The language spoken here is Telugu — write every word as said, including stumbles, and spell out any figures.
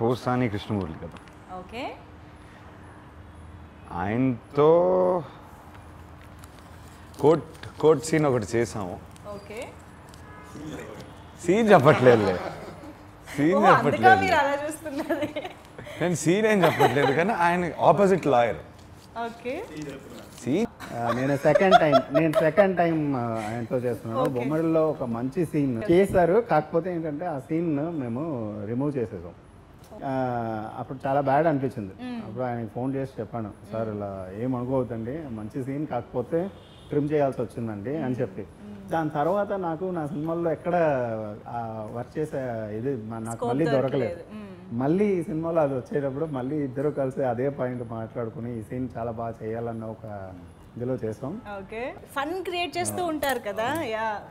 పోసాని కృష్ణమూర్తి కదా. ఓకే, ఆయనతో కోట్ కోట్ సీన్ ఒకటి చేసాము. ఓకే, సీన్ చెప్పట్లేదు, సీన్ చెప్పట్లేదు, నేను సీన్ ఏం చెప్పట్లేదు, కానీ ఆయన ఆపోజిట్ లాయర్. ఓకే, సీన్ నేను సెకండ్ టైం నేను సెకండ్ టైం ఆయనతో చేస్తున్నాను. బొమ్మరిలో ఒక మంచి సీన్ చేశారు, కాకపోతే ఏంటంటే ఆ సీన్ మేము రిమూవ్ చేసేసాం. అప్పుడు చాలా బ్యాడ్ అనిపించింది. అప్పుడు ఆయనకి ఫోన్ చేసి చెప్పాను, సార్ ఇలా ఏం అనుకోవద్దండి, మంచి సీన్ కాకపోతే ట్రిమ్ చేయాల్సి వచ్చిందండి అని చెప్పి. దాని తర్వాత నాకు నా సినిమాల్లో ఎక్కడ వర్క్ చేసే ఇది నాకు మళ్ళీ దొరకలేదు. మళ్ళీ ఈ సినిమాలో అది వచ్చేటప్పుడు మళ్ళీ ఇద్దరు కలిసి అదే పాయింట్ మాట్లాడుకుని ఈ సీన్ చాలా బాగా చేయాలన్న ఒక ఇందులో చేస్తాం. ఫన్ క్రియేట్ చేస్తూ ఉంటారు కదా.